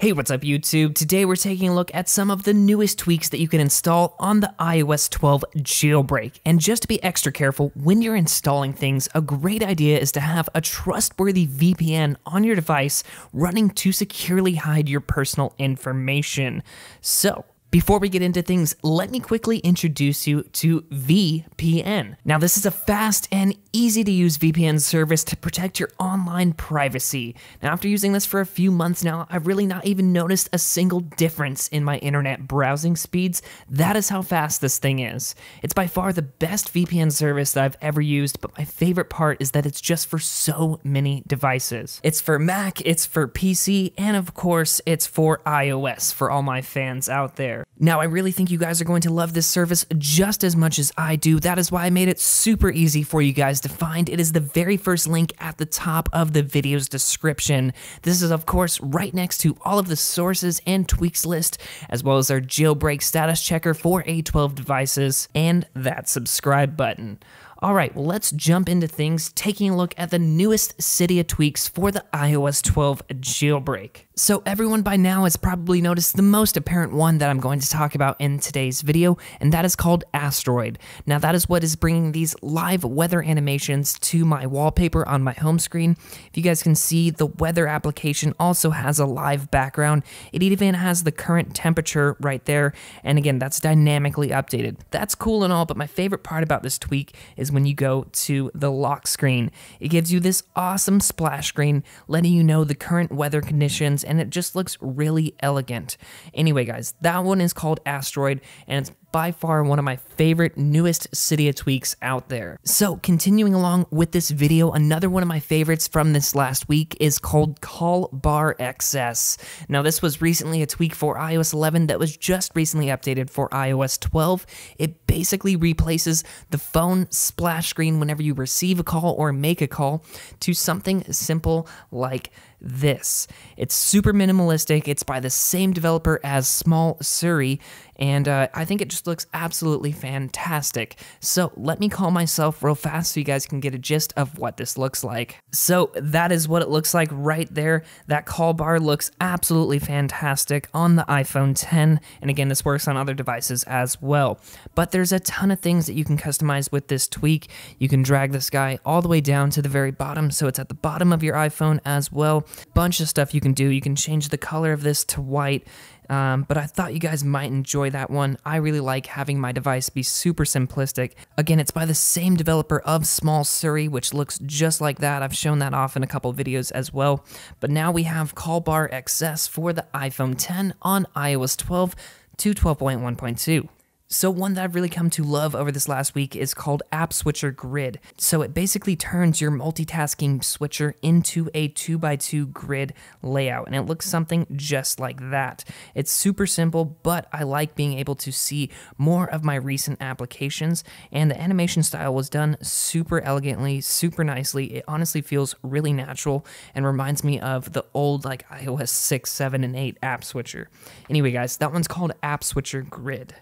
Hey, what's up YouTube? Today we're taking a look at some of the newest tweaks that you can install on the iOS 12 jailbreak. And just to be extra careful when you're installing things, a great idea is to have a trustworthy VPN on your device running to securely hide your personal information. So, before we get into things, let me quickly introduce you to VPN. Now, this is a fast and easy to use VPN service to protect your online privacy. Now, after using this for a few months now, I've really not even noticed a single difference in my internet browsing speeds. That is how fast this thing is. It's by far the best VPN service that I've ever used, but my favorite part is that it's just for so many devices. It's for Mac, it's for PC, and of course, it's for iOS for all my fans out there. Now, I really think you guys are going to love this service just as much as I do. That is why I made it super easy for you guys to find. It is the very first link at the top of the video's description. This is, of course, right next to all of the sources and tweaks list, as well as our jailbreak status checker for A12 devices and that subscribe button. All right, well, let's jump into things, taking a look at the newest Cydia tweaks for the iOS 12 jailbreak. So everyone by now has probably noticed the most apparent one that I'm going to talk about in today's video, and that is called Asteroid. Now, that is what is bringing these live weather animations to my wallpaper on my home screen. If you guys can see, the weather application also has a live background. It even has the current temperature right there, and again, that's dynamically updated. That's cool and all, but my favorite part about this tweak is when you go to the lock screen. It gives you this awesome splash screen letting you know the current weather conditions, and it just looks really elegant. Anyway guys, that one is called Asteroid, and it's by far one of my favorite newest Cydia tweaks out there. So continuing along with this video, another one of my favorites from this last week is called Callbar XS. Now, this was recently a tweak for iOS 11 that was just recently updated for iOS 12. It basically replaces the phone splash screen whenever you receive a call or make a call to something simple like this. It's super minimalistic. It's by the same developer as Small Siri, and I think it just looks absolutely fantastic. So let me call myself real fast so you guys can get a gist of what this looks like. So that is what it looks like right there. That call bar looks absolutely fantastic on the iPhone X, and again, this works on other devices as well. But there's a ton of things that you can customize with this tweak. You can drag this guy all the way down to the very bottom, so it's at the bottom of your iPhone as well. Bunch of stuff you can do. You can change the color of this to white. But I thought you guys might enjoy that one. I really like having my device be super simplistic. Again, it's by the same developer of Small Siri, which looks just like that. I've shown that off in a couple videos as well. But now we have Callbar XS for the iPhone X on iOS 12 to 12.1.2. So one that I've really come to love over this last week is called App Switcher Grid. So it basically turns your multitasking switcher into a 2x2 grid layout, and it looks something just like that. It's super simple, but I like being able to see more of my recent applications, and the animation style was done super elegantly, super nicely. It honestly feels really natural and reminds me of the old like iOS 6, 7, and 8 App Switcher. Anyway guys, that one's called App Switcher Grid.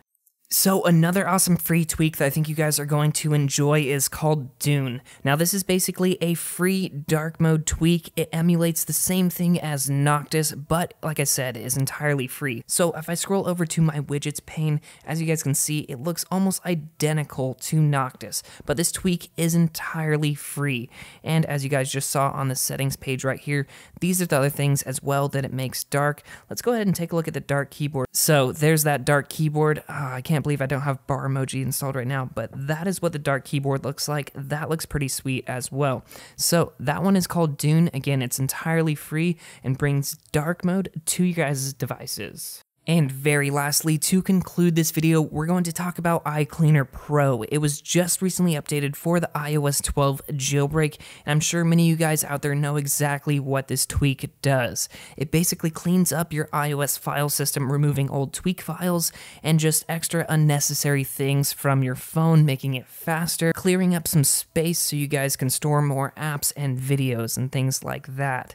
So another awesome free tweak that I think you guys are going to enjoy is called Dune. Now, this is basically a free dark mode tweak. It emulates the same thing as Noctis, but like I said, is entirely free. So if I scroll over to my widgets pane, as you guys can see, it looks almost identical to Noctis, but this tweak is entirely free. And as you guys just saw on the settings page right here, these are the other things as well that it makes dark. Let's go ahead and take a look at the dark keyboard. So there's that dark keyboard. I can't believe I don't have bar emoji installed right now, but that is what the dark keyboard looks like. That looks pretty sweet as well. So that one is called Dune. Again, it's entirely free and brings dark mode to you guys' devices. And very lastly, to conclude this video, we're going to talk about iCleaner Pro. It was just recently updated for the iOS 12 jailbreak, and I'm sure many of you guys out there know exactly what this tweak does. It basically cleans up your iOS file system, removing old tweak files and just extra unnecessary things from your phone, making it faster, clearing up some space so you guys can store more apps and videos and things like that.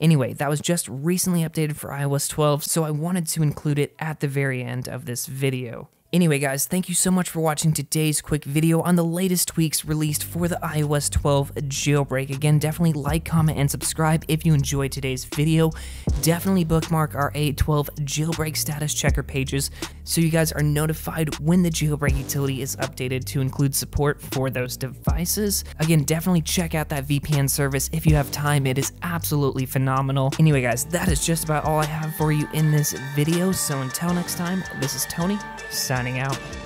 Anyway, that was just recently updated for iOS 12, so I wanted to include it at the very end of this video. Anyway guys, thank you so much for watching today's quick video on the latest tweaks released for the iOS 12 jailbreak. Again, definitely like, comment, and subscribe if you enjoyed today's video. Definitely bookmark our A12 jailbreak status checker pages so you guys are notified when the jailbreak utility is updated to include support for those devices. Again, definitely check out that VPN service if you have time. It is absolutely phenomenal. Anyway guys, that is just about all I have for you in this video. So until next time, this is Tony, signing out.